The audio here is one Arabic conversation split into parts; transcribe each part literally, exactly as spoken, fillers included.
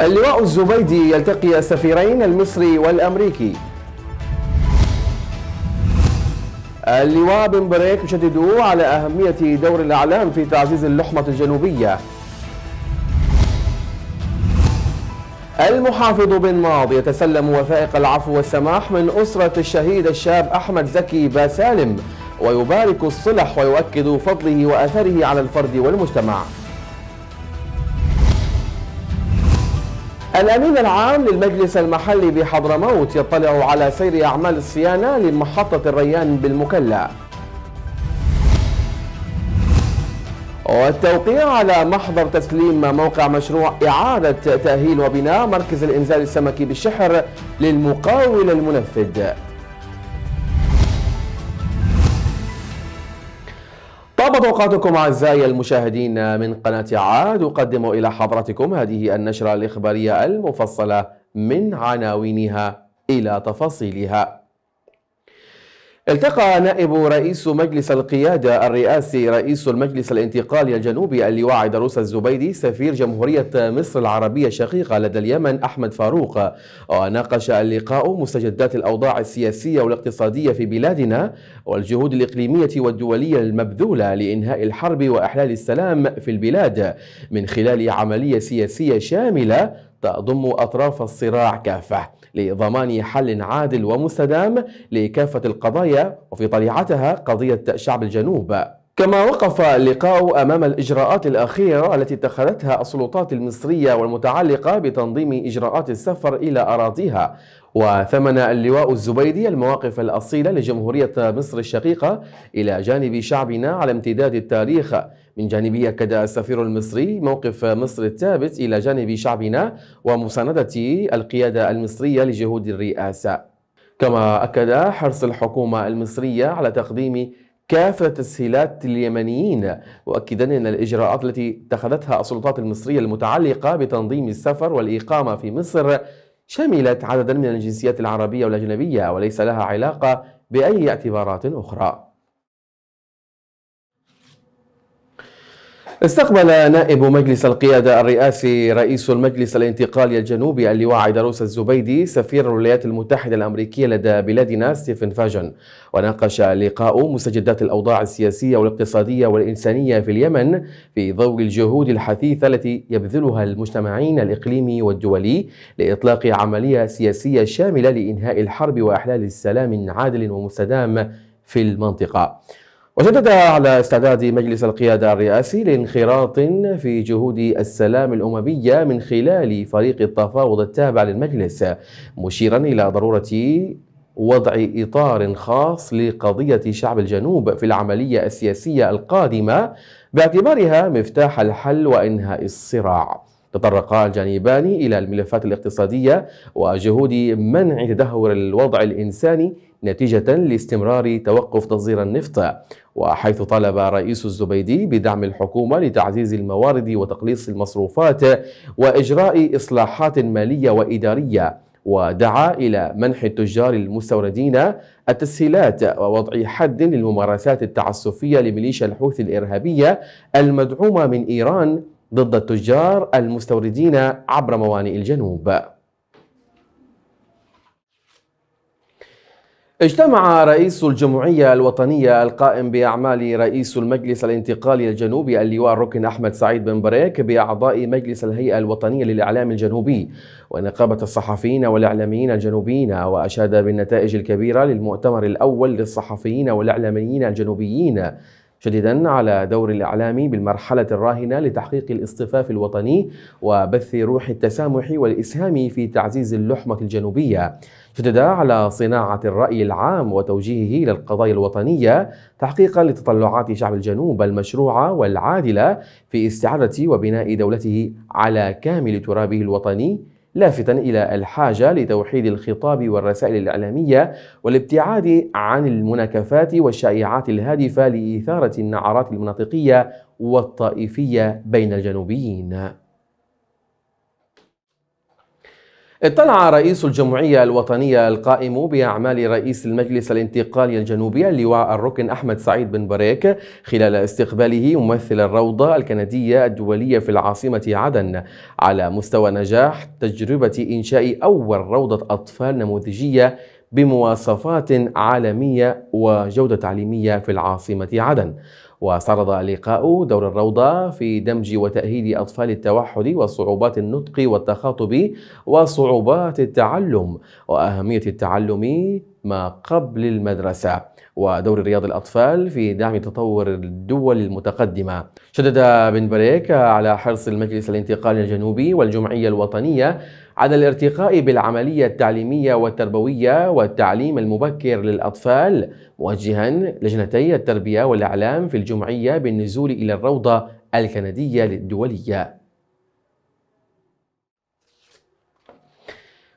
اللواء الزبيدي يلتقي السفيرين المصري والأمريكي. اللواء بن بريك يشدد على أهمية دور الإعلام في تعزيز اللحمة الجنوبية. المحافظ بن ماضي يتسلم وثائق العفو والسماح من أسرة الشهيد الشاب أحمد زكي باسالم، ويبارك الصلح ويؤكد فضله وأثره على الفرد والمجتمع. الأمين العام للمجلس المحلي بحضرموت يطلع على سير أعمال الصيانة لمحطة الريان بالمكلا. والتوقيع على محضر تسليم موقع مشروع إعادة تأهيل وبناء مركز الإنزال السمكي بالشحر للمقاول المنفذ. طابت اوقاتكم اعزائي المشاهدين من قناة عاد، اقدم الى حضراتكم هذه النشرة الإخبارية المفصلة من عناوينها الى تفاصيلها. التقى نائب رئيس مجلس القيادة الرئاسي رئيس المجلس الانتقالي الجنوبي اللواء عدروس الزبيدي سفير جمهورية مصر العربية الشقيقة لدى اليمن أحمد فاروق، وناقش اللقاء مستجدات الأوضاع السياسية والاقتصادية في بلادنا والجهود الإقليمية والدولية المبذولة لإنهاء الحرب وإحلال السلام في البلاد من خلال عملية سياسية شاملة تضم أطراف الصراع كافة لضمان حل عادل ومستدام لكافة القضايا وفي طليعتها قضية شعب الجنوب. كما وقف اللقاء أمام الإجراءات الأخيرة التي اتخذتها السلطات المصرية والمتعلقة بتنظيم إجراءات السفر إلى أراضيها، وثمن اللواء الزبيدي المواقف الأصيلة لجمهورية مصر الشقيقة إلى جانب شعبنا على امتداد التاريخ. من جانبه أكد السفير المصري موقف مصر الثابت إلى جانب شعبنا ومساندة القيادة المصرية لجهود الرئاسة. كما أكد حرص الحكومة المصرية على تقديم كافة التسهيلات لليمنيين، مؤكدا أن الإجراءات التي اتخذتها السلطات المصرية المتعلقة بتنظيم السفر والإقامة في مصر شملت عددا من الجنسيات العربية والأجنبية وليس لها علاقة بأي اعتبارات أخرى. استقبل نائب مجلس القيادة الرئاسي رئيس المجلس الانتقالي الجنوبي اللواء عدروس الزبيدي سفير الولايات المتحدة الأمريكية لدى بلادنا ستيفن فاجن، وناقش لقاء مستجدات الأوضاع السياسية والاقتصادية والإنسانية في اليمن في ضوء الجهود الحثيثة التي يبذلها المجتمعين الإقليمي والدولي لإطلاق عملية سياسية شاملة لإنهاء الحرب وإحلال السلام عادل ومستدام في المنطقة. وشدد على استعداد مجلس القيادة الرئاسي لانخراط في جهود السلام الأممية من خلال فريق التفاوض التابع للمجلس، مشيرا إلى ضرورة وضع إطار خاص لقضية شعب الجنوب في العملية السياسية القادمة باعتبارها مفتاح الحل وإنهاء الصراع. تطرق الجانبان إلى الملفات الاقتصادية وجهود منع تدهور الوضع الإنساني نتيجة لاستمرار توقف تصدير النفط، وحيث طالب رئيس الزبيدي بدعم الحكومة لتعزيز الموارد وتقليص المصروفات وإجراء إصلاحات مالية وإدارية، ودعا إلى منح التجار المستوردين التسهيلات ووضع حد للممارسات التعسفية لميليشيا الحوثي الإرهابية المدعومة من إيران ضد التجار المستوردين عبر موانئ الجنوب. اجتمع رئيس الجمعية الوطنية القائم بأعمال رئيس المجلس الانتقالي الجنوبي اللواء الركن أحمد سعيد بن بريك بأعضاء مجلس الهيئة الوطنية للإعلام الجنوبي ونقابة الصحفيين والإعلاميين الجنوبيين، وأشاد بالنتائج الكبيرة للمؤتمر الأول للصحفيين والإعلاميين الجنوبيين، شديدا على دور الإعلام بالمرحلة الراهنة لتحقيق الاصطفاف الوطني وبث روح التسامح والإسهام في تعزيز اللحمة الجنوبية. شدد على صناعة الرأي العام وتوجيهه إلى القضايا الوطنية تحقيقا لتطلعات شعب الجنوب المشروعة والعادلة في استعادة وبناء دولته على كامل ترابه الوطني، لافتا إلى الحاجة لتوحيد الخطاب والرسائل الإعلامية والابتعاد عن المناكفات والشائعات الهادفة لإثارة النعرات المناطقية والطائفية بين الجنوبيين. اطلع رئيس الجمعية الوطنية القائم بأعمال رئيس المجلس الانتقالي الجنوبي اللواء الركن أحمد سعيد بن بريك خلال استقباله ممثل الروضة الكندية الدولية في العاصمة عدن على مستوى نجاح تجربة إنشاء أول روضة أطفال نموذجية بمواصفات عالمية وجودة تعليمية في العاصمة عدن. واستعرض اللقاء دور الروضة في دمج وتأهيل أطفال التوحد وصعوبات النطق والتخاطب وصعوبات التعلم وأهمية التعلم ما قبل المدرسة ودور رياض الأطفال في دعم تطور الدول المتقدمة. شدد بن بريك على حرص المجلس الانتقالي الجنوبي والجمعية الوطنية على الارتقاء بالعملية التعليمية والتربوية والتعليم المبكر للأطفال، موجها لجنتي التربية والإعلام في الجمعية بالنزول إلى الروضة الكندية الدولية.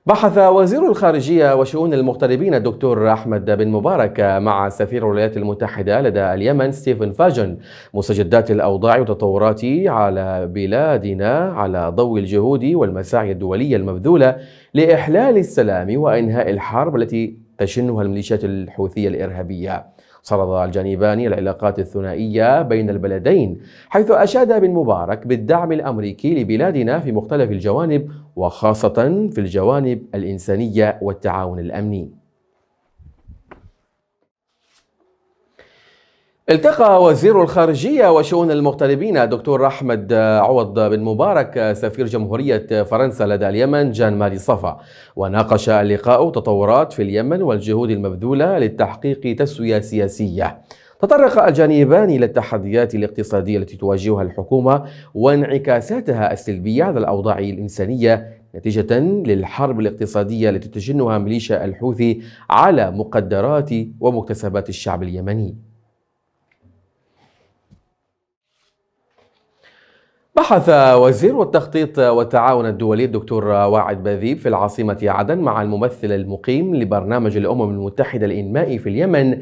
بحث وزير الخارجية وشؤون المغتربين الدكتور أحمد بن مبارك مع سفير الولايات المتحدة لدى اليمن ستيفن فاجن مستجدات الأوضاع وتطورات على بلادنا على ضوء الجهود والمساعي الدولية المبذولة لإحلال السلام وإنهاء الحرب التي تشنها الميليشيات الحوثية الإرهابية. سرد الجانبان العلاقات الثنائية بين البلدين، حيث أشاد بن مبارك بالدعم الأمريكي لبلادنا في مختلف الجوانب وخاصة في الجوانب الإنسانية والتعاون الأمني. التقى وزير الخارجية وشؤون المغتربين الدكتور أحمد عوض بن مبارك سفير جمهورية فرنسا لدى اليمن جان ماري صفا، وناقش اللقاء تطورات في اليمن والجهود المبذولة للتحقيق تسوية سياسية. تطرق الجانبان إلى التحديات الاقتصادية التي تواجهها الحكومة وانعكاساتها السلبية على الأوضاع الإنسانية نتيجة للحرب الاقتصادية التي تشنها ميليشيا الحوثي على مقدرات ومكتسبات الشعب اليمني. بحث وزير التخطيط والتعاون الدولي الدكتور واعد باذيب في العاصمة عدن مع الممثل المقيم لبرنامج الأمم المتحدة الإنمائي في اليمن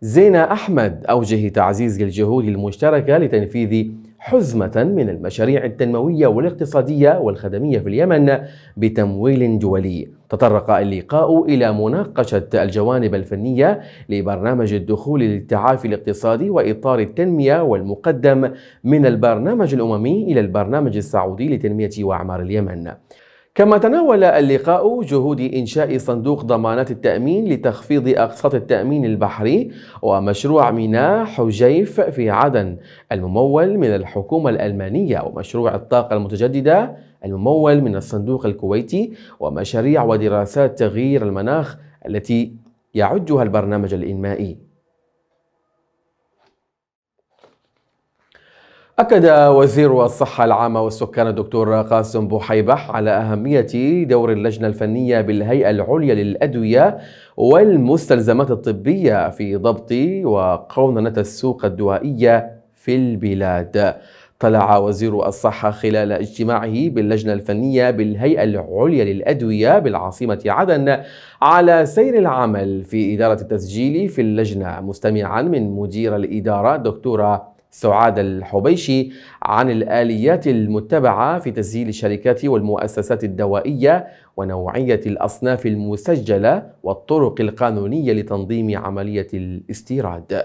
زينة أحمد أوجه تعزيز الجهود المشتركة لتنفيذ حزمة من المشاريع التنموية والاقتصادية والخدمية في اليمن بتمويل دولي. تطرق اللقاء إلى مناقشة الجوانب الفنية لبرنامج الدخول للتعافي الاقتصادي وإطار التنمية والمقدم من البرنامج الأممي إلى البرنامج السعودي لتنمية وأعمار اليمن. كما تناول اللقاء جهود إنشاء صندوق ضمانات التأمين لتخفيض أقساط التأمين البحري ومشروع ميناء حجيف في عدن الممول من الحكومة الألمانية ومشروع الطاقة المتجددة الممول من الصندوق الكويتي ومشاريع ودراسات تغيير المناخ التي يعدها البرنامج الإنمائي. أكد وزير الصحة العامة والسكان الدكتور قاسم بوحيبح على أهمية دور اللجنة الفنية بالهيئة العليا للأدوية والمستلزمات الطبية في ضبط وقوننة السوق الدوائية في البلاد. طلع وزير الصحة خلال اجتماعه باللجنة الفنية بالهيئة العليا للأدوية بالعاصمة عدن على سير العمل في إدارة التسجيل في اللجنة، مستمعا من مدير الإدارة الدكتورة سعاد الحبيشي عن الآليات المتبعة في تسجيل الشركات والمؤسسات الدوائية ونوعية الأصناف المسجلة والطرق القانونية لتنظيم عملية الاستيراد.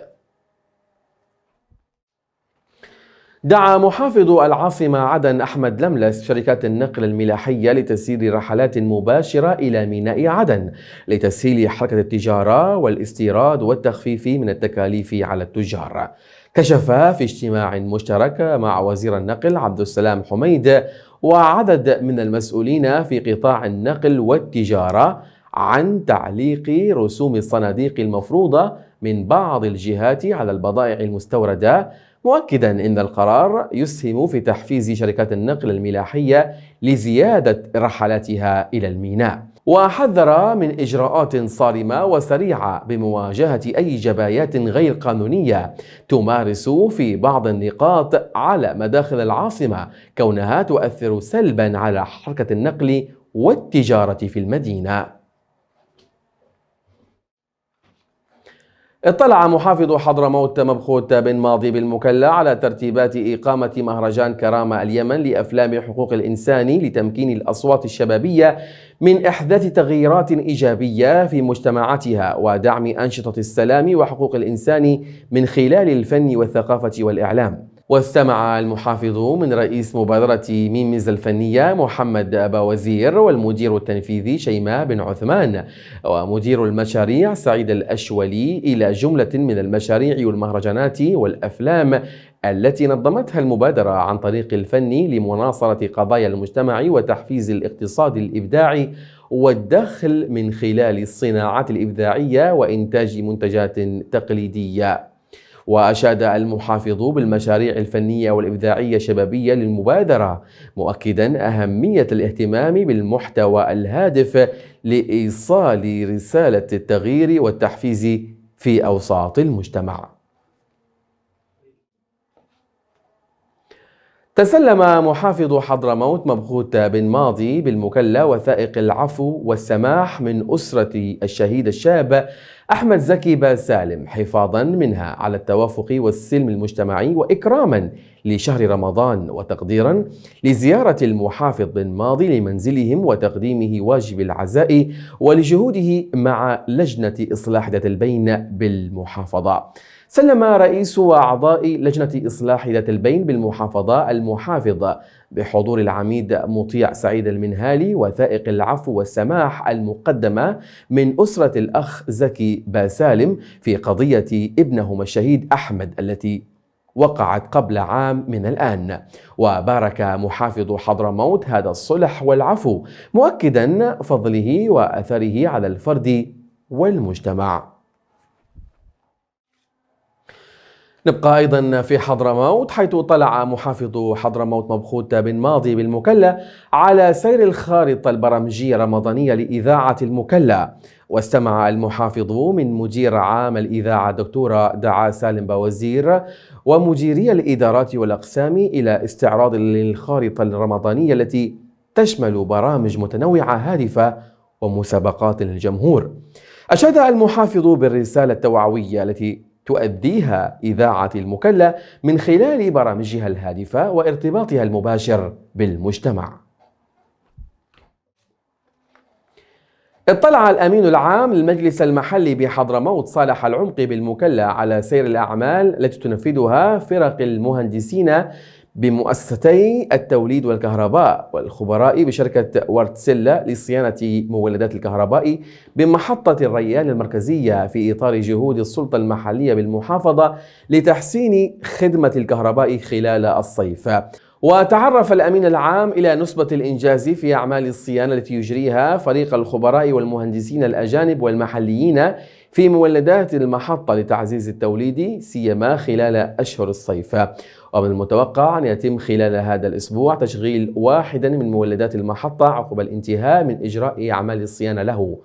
دعا محافظ العاصمة عدن أحمد لملس شركات النقل الملاحية لتسيير رحلات مباشرة إلى ميناء عدن لتسهيل حركة التجارة والاستيراد والتخفيف من التكاليف على التجار. كشف في اجتماع مشترك مع وزير النقل عبد السلام حميد وعدد من المسؤولين في قطاع النقل والتجارة عن تعليق رسوم الصناديق المفروضة من بعض الجهات على البضائع المستوردة، مؤكدا أن القرار يسهم في تحفيز شركات النقل الملاحية لزيادة رحلاتها إلى الميناء. وحذر من إجراءات صارمة وسريعة بمواجهة أي جبايات غير قانونية تمارس في بعض النقاط على مداخل العاصمة كونها تؤثر سلبا على حركة النقل والتجارة في المدينة. اطلع محافظ حضرموت مبخوت بن ماضي بالمكلا على ترتيبات إقامة مهرجان كرامة اليمن لأفلام حقوق الإنسان لتمكين الأصوات الشبابية من إحداث تغييرات إيجابية في مجتمعاتها ودعم أنشطة السلام وحقوق الإنسان من خلال الفن والثقافة والإعلام. واستمع المحافظ من رئيس مبادرة ميمز الفنية محمد أبو وزير والمدير التنفيذي شيماء بن عثمان ومدير المشاريع سعيد الأشولي إلى جملة من المشاريع والمهرجانات والأفلام التي نظمتها المبادرة عن طريق الفن لمناصرة قضايا المجتمع وتحفيز الاقتصاد الإبداعي والدخل من خلال الصناعات الإبداعية وإنتاج منتجات تقليدية. وأشاد المحافظ بالمشاريع الفنية والإبداعية الشبابية للمبادرة مؤكدا أهمية الاهتمام بالمحتوى الهادف لإيصال رسالة التغيير والتحفيز في أوساط المجتمع. تسلم محافظ حضرموت مبخوت بن ماضي بالمكلا وثائق العفو والسماح من أسرة الشهيد الشاب أحمد زكي باسالم حفاظا منها على التوافق والسلم المجتمعي وإكراما لشهر رمضان وتقديرا لزيارة المحافظ بن ماضي لمنزلهم وتقديمه واجب العزاء ولجهوده مع لجنة إصلاح ذات البين بالمحافظة. سلم رئيس وأعضاء لجنة إصلاح ذات البين بالمحافظة المحافظ بحضور العميد مطيع سعيد المنهالي وثائق العفو والسماح المقدمة من أسرة الأخ زكي باسالم في قضية ابنهما الشهيد أحمد التي وقعت قبل عام من الآن. وبارك محافظ حضرموت هذا الصلح والعفو مؤكدا فضله وأثره على الفرد والمجتمع. نبقى أيضا في حضرموت حيث طلع محافظ حضرموت مبخوت بن ماضي بالمكلا على سير الخارطة البرامجية الرمضانية لإذاعة المكلا. واستمع المحافظ من مدير عام الإذاعة دكتورة داعا سالم باوزير ومديري الإدارات والأقسام إلى استعراض للخارطة الرمضانية التي تشمل برامج متنوعة هادفة ومسابقات للجمهور. أشاد المحافظ بالرسالة التوعوية التي تؤديها إذاعة المكلا من خلال برامجها الهادفة وارتباطها المباشر بالمجتمع. اطلع الأمين العام للمجلس المحلي بحضرموت صالح العمقي بالمكلا على سير الأعمال التي تنفذها فرق المهندسين بمؤسستي التوليد والكهرباء والخبراء بشركة وارتسيلا لصيانة مولدات الكهرباء بمحطة الريان المركزية في إطار جهود السلطة المحلية بالمحافظة لتحسين خدمة الكهرباء خلال الصيف. وتعرف الأمين العام إلى نسبة الإنجاز في أعمال الصيانة التي يجريها فريق الخبراء والمهندسين الأجانب والمحليين في مولدات المحطة لتعزيز التوليد سيما خلال أشهر الصيف. ومن المتوقع أن يتم خلال هذا الأسبوع تشغيل واحدا من مولدات المحطة عقب الانتهاء من إجراء أعمال الصيانة له،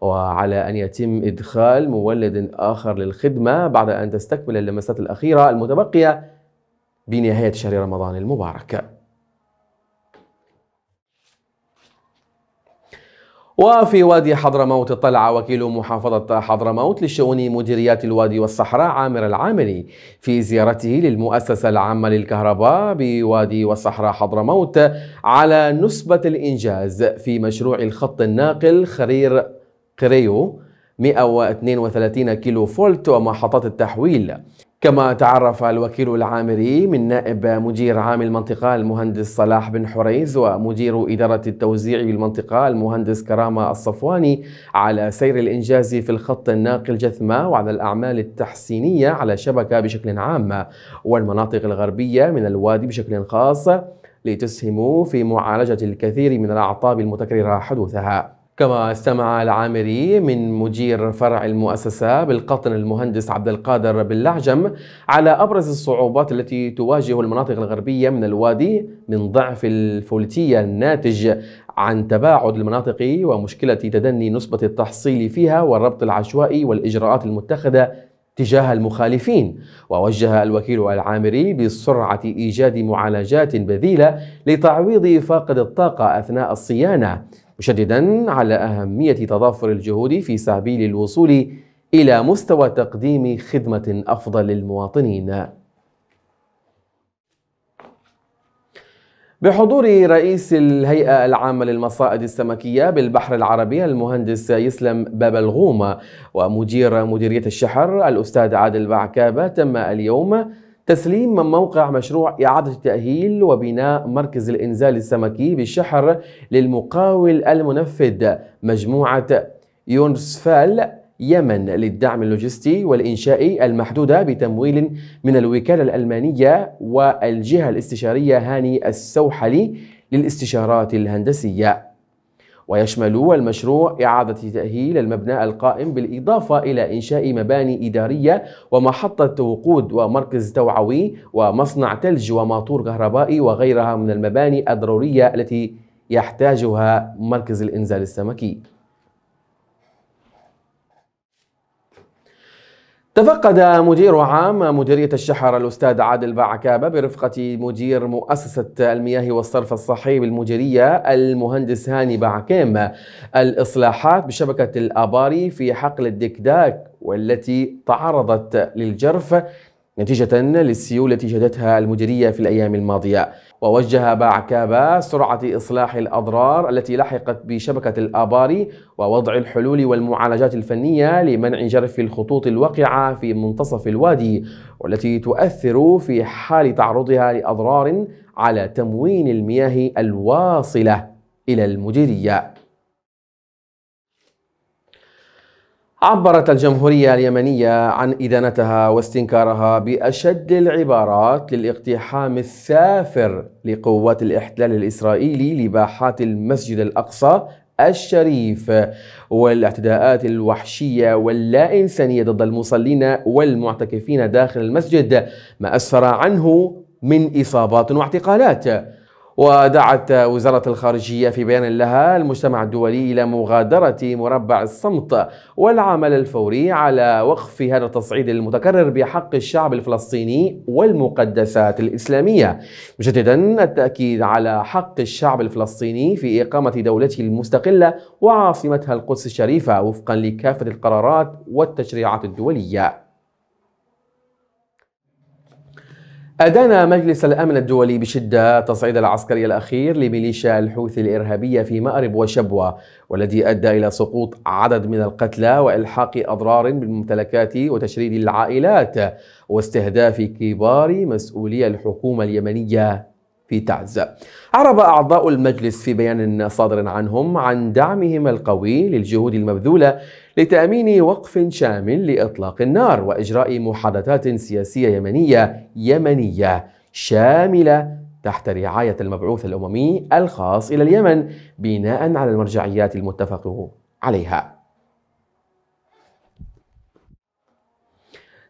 وعلى أن يتم إدخال مولد آخر للخدمة بعد أن تستكمل اللمسات الأخيرة المتبقية بنهاية شهر رمضان المبارك. وفي وادي حضرموت اطلع وكيل محافظة حضرموت لشؤون مديريات الوادي والصحراء عامر العامري في زيارته للمؤسسة العامة للكهرباء بوادي والصحراء حضرموت على نسبة الإنجاز في مشروع الخط الناقل خرير قريو مئة واثنين وثلاثين كيلو فولت ومحطات التحويل. كما تعرف الوكيل العامري من نائب مدير عام المنطقة المهندس صلاح بن حريز ومدير إدارة التوزيع بالمنطقة المهندس كرامة الصفواني على سير الإنجاز في الخط الناقل جثمة وعلى الأعمال التحسينية على الشبكة بشكل عام والمناطق الغربية من الوادي بشكل خاص لتسهم في معالجة الكثير من الأعطاب المتكررة حدوثها. كما استمع العامري من مدير فرع المؤسسة بالقطن المهندس عبد القادر باللعجم على أبرز الصعوبات التي تواجه المناطق الغربية من الوادي من ضعف الفولتية الناتج عن تباعد المناطق ومشكلة تدني نسبة التحصيل فيها والربط العشوائي والإجراءات المتخذة تجاه المخالفين. ووجه الوكيل العامري بسرعة إيجاد معالجات بذيلة لتعويض فاقد الطاقة أثناء الصيانة مشددا على أهمية تضافر الجهود في سبيل الوصول إلى مستوى تقديم خدمة أفضل للمواطنين. بحضور رئيس الهيئة العامة للمصائد السمكية بالبحر العربي المهندس يسلم بابلغوم ومدير مديرية الشحر الأستاذ عادل باعكابة تم اليوم تسليم من موقع مشروع إعادة تأهيل وبناء مركز الإنزال السمكي بالشحر للمقاول المنفذ مجموعة يونسفال يمن للدعم اللوجستي والإنشائي المحدودة بتمويل من الوكالة الألمانية والجهة الاستشارية هاني السوحلي للاستشارات الهندسية. ويشمل المشروع إعادة تأهيل المبنى القائم بالإضافة إلى إنشاء مباني إدارية ومحطة وقود ومركز توعوي ومصنع ثلج وماطور كهربائي وغيرها من المباني الضرورية التي يحتاجها مركز الإنزال السمكي. تفقد مدير عام مديرية الشحر الأستاذ عادل باعكابة برفقة مدير مؤسسة المياه والصرف الصحي بالمديرية المهندس هاني باعكام الإصلاحات بشبكة الآباري في حقل الدكداك والتي تعرضت للجرف نتيجة للسيول التي شهدتها المديرية في الأيام الماضية. ووجه باعكابة سرعة إصلاح الأضرار التي لحقت بشبكة الآباري ووضع الحلول والمعالجات الفنية لمنع جرف الخطوط الواقعة في منتصف الوادي والتي تؤثر في حال تعرضها لأضرار على تموين المياه الواصلة إلى المديرية. عبرت الجمهورية اليمنية عن إدانتها واستنكارها بأشد العبارات للاقتحام الثافر لقوات الاحتلال الإسرائيلي لباحات المسجد الأقصى الشريف والاعتداءات الوحشية واللا إنسانية ضد المصلين والمعتكفين داخل المسجد ما أسفر عنه من إصابات واعتقالات. ودعت وزارة الخارجية في بيان لها المجتمع الدولي إلى مغادرة مربع الصمت والعمل الفوري على وقف هذا التصعيد المتكرر بحق الشعب الفلسطيني والمقدسات الإسلامية، مشددا التأكيد على حق الشعب الفلسطيني في إقامة دولته المستقلة وعاصمتها القدس الشريفة وفقا لكافة القرارات والتشريعات الدولية. أدان مجلس الأمن الدولي بشدة التصعيد العسكري الأخير لميليشيا الحوثي الإرهابية في مأرب وشبوة والذي أدى إلى سقوط عدد من القتلى وإلحاق أضرار بالممتلكات وتشريد العائلات واستهداف كبار مسؤولي الحكومة اليمنية في تعز. أعرب أعضاء المجلس في بيان صادر عنهم عن دعمهم القوي للجهود المبذولة لتأمين وقف شامل لإطلاق النار وإجراء محادثات سياسية يمنية يمنية شاملة تحت رعاية المبعوث الأممي الخاص إلى اليمن بناء على المرجعيات المتفق عليها.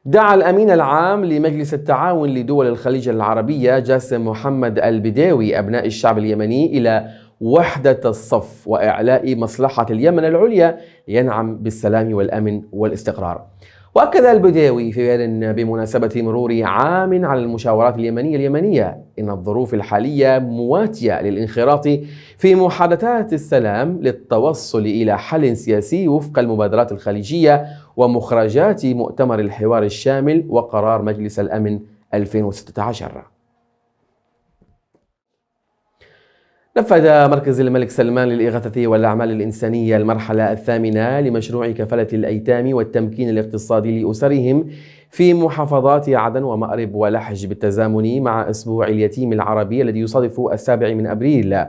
دعا الأمين العام لمجلس التعاون لدول الخليج العربية جاسم محمد البداوي أبناء الشعب اليمني إلى وحدة الصف وإعلاء مصلحة اليمن العليا لينعم بالسلام والأمن والاستقرار. وأكد البداوي في بيان بمناسبة مرور عام على المشاورات اليمنية اليمنية إن الظروف الحالية مواتية للانخراط في محادثات السلام للتوصل إلى حل سياسي وفق المبادرات الخليجية ومخرجات مؤتمر الحوار الشامل وقرار مجلس الأمن ألفين وستة عشر. نفذ مركز الملك سلمان للإغاثة والأعمال الإنسانية المرحلة الثامنة لمشروع كفالة الأيتام والتمكين الاقتصادي لأسرهم في محافظات عدن ومأرب ولحج بالتزامن مع أسبوع اليتيم العربي الذي يصادف السابع من أبريل.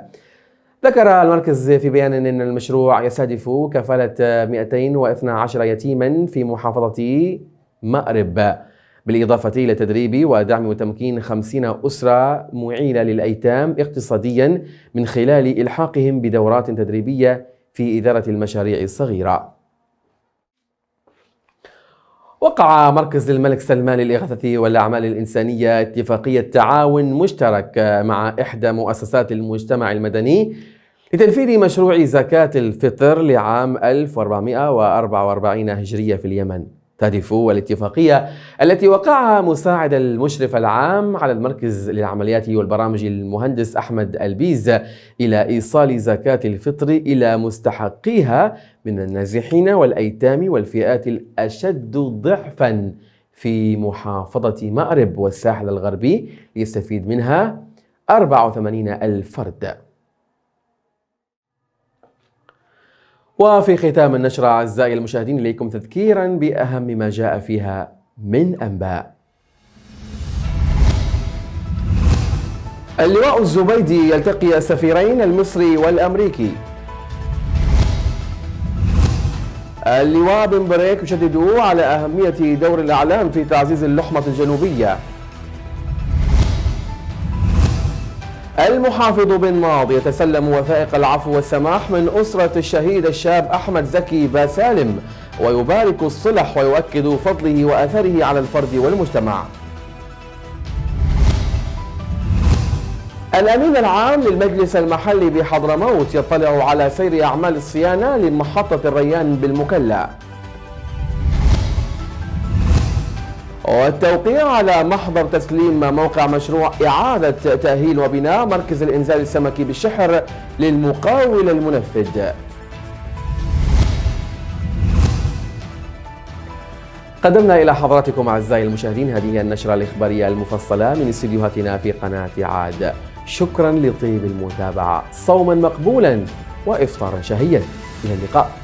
ذكر المركز في بيان أن المشروع يستهدف كفالة مئتين واثني عشر يتيما في محافظة مأرب بالإضافة إلى تدريب ودعم وتمكين خمسين أسرة معينة للأيتام اقتصاديا من خلال إلحاقهم بدورات تدريبية في إدارة المشاريع الصغيرة. وقع مركز الملك سلمان للإغاثة والأعمال الإنسانية اتفاقية تعاون مشترك مع إحدى مؤسسات المجتمع المدني لتنفيذ مشروع زكاة الفطر لعام ألف وأربعمئة وأربعة وأربعين هجرية في اليمن. تهدف الاتفاقية التي وقعها مساعد المشرف العام على المركز للعمليات والبرامج المهندس أحمد البيز إلى إيصال زكاة الفطر إلى مستحقيها من النازحين والأيتام والفئات الأشد ضعفا في محافظة مأرب والساحل الغربي ليستفيد منها أربعة وثمانين ألف فرد. وفي ختام النشرة أعزائي المشاهدين إليكم تذكيرا بأهم ما جاء فيها من أنباء. اللواء الزبيدي يلتقي السفيرين المصري والأمريكي. اللواء بن بريك يشدد على أهمية دور الإعلام في تعزيز اللحمة الجنوبية. المحافظ بن ماضي يتسلم وثائق العفو والسماح من أسرة الشهيد الشاب أحمد زكي باسالم ويبارك الصلح ويؤكد فضله وأثره على الفرد والمجتمع. الأمين العام للمجلس المحلي بحضرموت يطلع على سير أعمال الصيانة لمحطة الريان بالمكلا. والتوقيع على محضر تسليم موقع مشروع إعادة تأهيل وبناء مركز الإنزال السمكي بالشحر للمقاول المنفذ. قدمنا إلى حضراتكم أعزائي المشاهدين هذه النشرة الإخبارية المفصلة من استديوهاتنا في قناة عاد. شكرا لطيب المتابعة، صوما مقبولا وإفطارا شهيا، إلى اللقاء.